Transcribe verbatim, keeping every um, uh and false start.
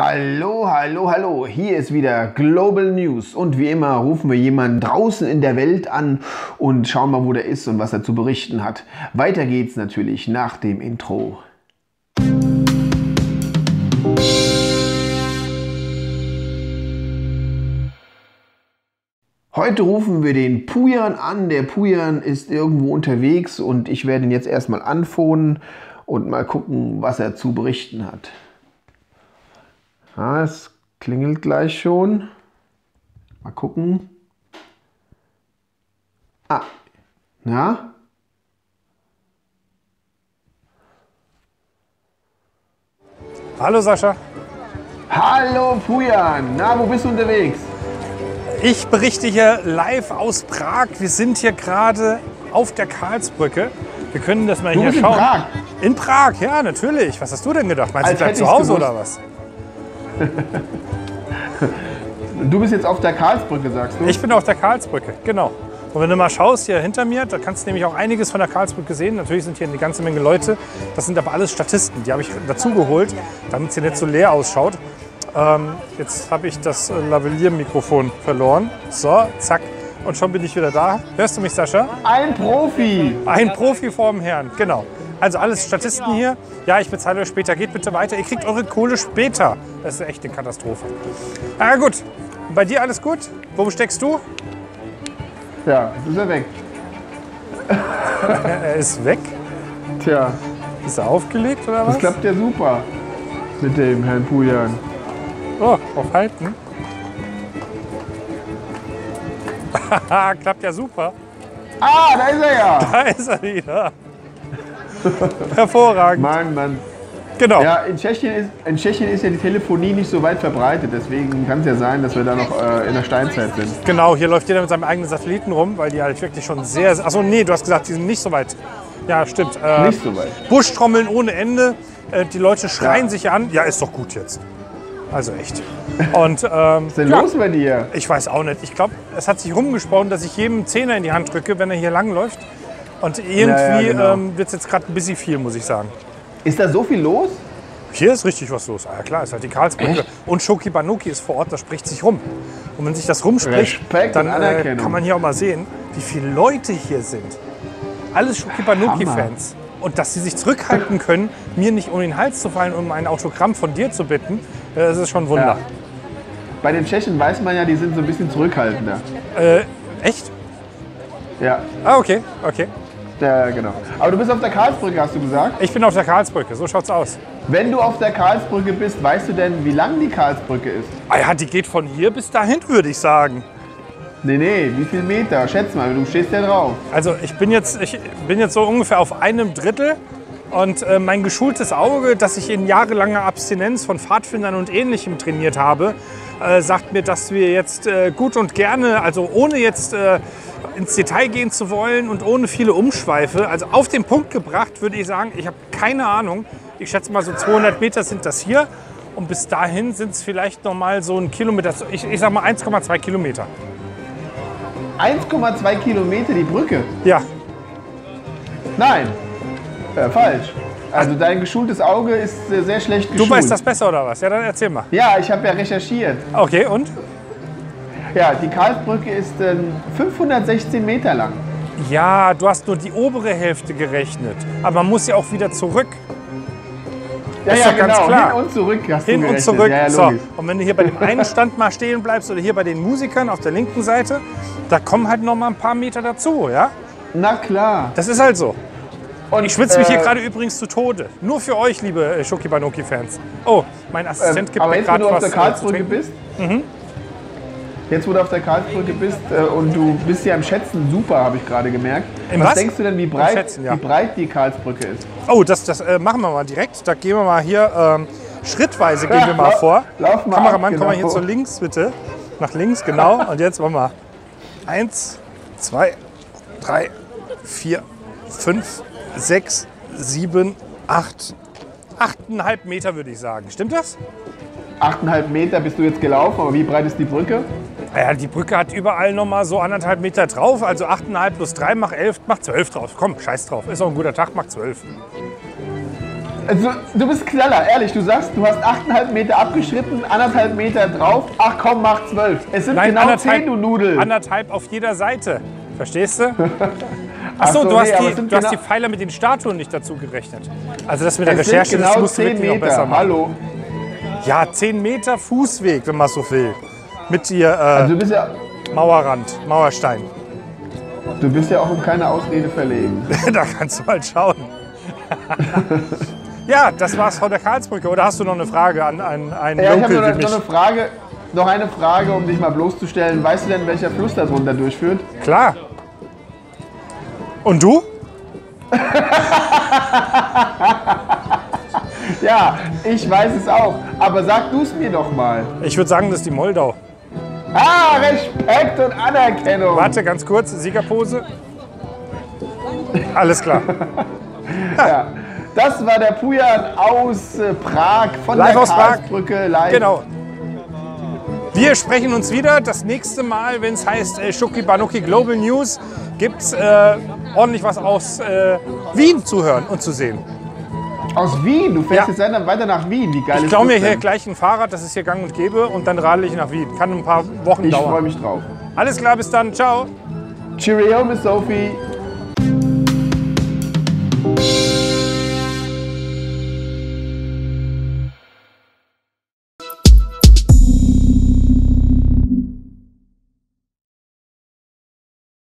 Hallo, hallo, hallo, hier ist wieder Global News und wie immer rufen wir jemanden draußen in der Welt an und schauen mal, wo der ist und was er zu berichten hat. Weiter geht's natürlich nach dem Intro. Heute rufen wir den Pujan an. Der Pujan ist irgendwo unterwegs und ich werde ihn jetzt erstmal anphonen und mal gucken, was er zu berichten hat. Ah, es klingelt gleich schon. Mal gucken. Ah, na? Hallo Sascha. Hallo Pujan. Na, wo bist du unterwegs? Ich berichte hier live aus Prag. Wir sind hier gerade auf der Karlsbrücke. Wir können das mal du hier bist schauen. In Prag? In Prag, ja, natürlich. Was hast du denn gedacht? Meinst du, ich bleib zu Hause oder was? Du bist jetzt auf der Karlsbrücke, sagst du? Ich bin auf der Karlsbrücke, genau. Und wenn du mal schaust hier hinter mir, da kannst du nämlich auch einiges von der Karlsbrücke sehen. Natürlich sind hier eine ganze Menge Leute. Das sind aber alles Statisten. Die habe ich dazu geholt, damit es hier nicht so leer ausschaut. Ähm, jetzt habe ich das Lavalier-Mikrofon verloren. So, zack. Und schon bin ich wieder da. Hörst du mich, Sascha? Ein Profi! Ein Profi vorm Herrn, genau. Also alles Statisten hier. Ja, ich bezahle euch später. Geht bitte weiter. Ihr kriegt eure Kohle später. Das ist echt eine Katastrophe. Ah gut, bei dir alles gut? Wo steckst du? Ja, ist er weg. Er ist weg? Tja. Ist er aufgelegt oder was? Das klappt ja super mit dem Herrn Pujan. Oh, aufhalten. Klappt ja super. Ah, da ist er ja. Da ist er wieder. Hervorragend. Mann, Mann. Genau. Ja, in Tschechien, ist, in Tschechien ist ja die Telefonie nicht so weit verbreitet, deswegen kann es ja sein, dass wir da noch äh, in der Steinzeit sind. Genau, hier läuft jeder mit seinem eigenen Satelliten rum, weil die halt wirklich schon sehr... Achso, nee, du hast gesagt, die sind nicht so weit. Ja, stimmt. Äh, nicht so weit. Buschtrommeln ohne Ende, äh, die Leute schreien ja. sich an. Ja, ist doch gut jetzt. Also echt. Und, ähm, was ist denn ja, los bei dir? Ich weiß auch nicht. Ich glaube, es hat sich rumgesprochen, dass ich jedem Zehner in die Hand drücke, wenn er hier langläuft. Und irgendwie ja, ja, genau. ähm, wird es jetzt gerade ein bisschen viel, muss ich sagen. Ist da so viel los? Hier ist richtig was los. Ah, ja klar, ist halt die Karlsbrücke. Echt? Und Schoki-Banoki ist vor Ort, das spricht sich rum. Und wenn sich das rumspricht, Respekt dann äh, kann man hier auch mal sehen, wie viele Leute hier sind. Alles Schoki-Banoki-Fans. Und dass sie sich zurückhalten können, mir nicht um den Hals zu fallen, um ein Autogramm von dir zu bitten, das ist schon ein Wunder. Ja. Bei den Tschechen weiß man ja, die sind so ein bisschen zurückhaltender. Äh, echt? Ja. Ah, okay, okay. Ja, genau. Aber du bist auf der Karlsbrücke, hast du gesagt? Ich bin auf der Karlsbrücke, so schaut's aus. Wenn du auf der Karlsbrücke bist, weißt du denn, wie lang die Karlsbrücke ist? Ah ja, die geht von hier bis dahin, würde ich sagen. Nee, nee, wie viel Meter? Schätz mal, du stehst ja drauf. Also ich bin jetzt, ich bin jetzt so ungefähr auf einem Drittel und äh, mein geschultes Auge, das ich in jahrelanger Abstinenz von Pfadfindern und Ähnlichem trainiert habe, äh, sagt mir, dass wir jetzt äh, gut und gerne, also ohne jetzt äh, ins Detail gehen zu wollen und ohne viele Umschweife, also auf den Punkt gebracht würde ich sagen, ich habe keine Ahnung, ich schätze mal so zweihundert Meter sind das hier und bis dahin sind es vielleicht noch mal so ein Kilometer, ich, ich sag mal eins Komma zwei Kilometer. eins Komma zwei Kilometer die Brücke? Ja. Nein, äh, falsch. Also dein geschultes Auge ist äh, sehr schlecht geschult. Du weißt das besser oder was? Ja, dann erzähl mal. Ja, ich habe ja recherchiert. Okay, und? Ja, die Karlsbrücke ist äh, fünfhundertsechzehn Meter lang. Ja, du hast nur die obere Hälfte gerechnet. Aber man muss ja auch wieder zurück. Ja, ja, genau. Ganz klar. Hin und zurück hast du gerechnet. Hin und zurück. Ja, ja, so. Und wenn du hier bei dem einen Stand mal stehen bleibst oder hier bei den Musikern auf der linken Seite, da kommen halt noch mal ein paar Meter dazu, ja? Na klar. Das ist halt so. Und ich schwitze mich äh, hier gerade übrigens zu Tode. Nur für euch, liebe Schoki-Banoki-Fans. Oh, mein Assistent äh, gibt mir gerade was. Aber jetzt, wo du auf der Karlsbrücke bist, mhm. jetzt, wo du auf der Karlsbrücke bist äh, und du bist ja im Schätzen super, habe ich gerade gemerkt. Im was, was denkst du denn, wie breit, Schätzen, ja. wie breit die Karlsbrücke ist? Oh, das, das äh, machen wir mal direkt. Da gehen wir mal hier ähm, schrittweise gehen wir mal vor. Lauf mal Kameramann, ab, genau. Komm mal hier zu links, bitte. Nach links, genau. Und jetzt machen wir mal. Eins, zwei, drei, vier, fünf, sechs, sieben, acht. Achteinhalb Meter würde ich sagen. Stimmt das? Achteinhalb Meter bist du jetzt gelaufen, aber wie breit ist die Brücke? Ja, die Brücke hat überall noch mal so anderthalb Meter drauf. Also achteinhalb plus drei macht elf, macht zwölf drauf. Komm, scheiß drauf. Ist auch ein guter Tag, macht zwölf. Also, du bist Knaller, ehrlich. Du sagst, du hast achteinhalb Meter abgeschritten, anderthalb Meter drauf. Ach komm, mach zwölf. Es sind Nein, genau zehn, du Nudel. Anderthalb auf jeder Seite. Verstehst du? Achso, Ach so, du, hast, nee, die, du genau hast die Pfeiler mit den Statuen nicht dazu gerechnet. Also das mit der es Recherche, genau das musst du wirklich noch besser machen. Hallo. Ja, zehn Meter Fußweg, wenn man so will. Mit dir äh, also du bist ja Mauerrand, Mauerstein. Du bist ja auch um keine Ausrede verlegen. Da kannst du mal schauen. Ja, das war's von der Karlsbrücke. Oder hast du noch eine Frage an, an einen ja, Local? Ich habe noch, noch eine Frage, noch eine Frage, um dich mal bloßzustellen. Weißt du denn, welcher Fluss da drunter durchführt? Klar. Und du? Ja, ich weiß es auch. Aber sag du es mir doch mal. Ich würde sagen, das ist die Moldau. Ah, Respekt und Anerkennung. Warte, ganz kurz, Siegerpose. Alles klar. Ja, das war der Pujan aus Prag, von live der Karlsbrücke. Live. Genau. Wir sprechen uns wieder das nächste Mal, wenn es heißt äh, Schoki-Banoki Global News, gibt es äh, ordentlich was aus äh, Wien zu hören und zu sehen. Aus Wien? Du fährst ja jetzt dann weiter nach Wien. Wie geil ich glaube mir denn hier gleich ein Fahrrad, das ist hier gang und gäbe, und dann radel ich nach Wien. Kann ein paar Wochen ich dauern. Ich freue mich drauf. Alles klar, bis dann. Ciao. Cheerio, Miss Sophie.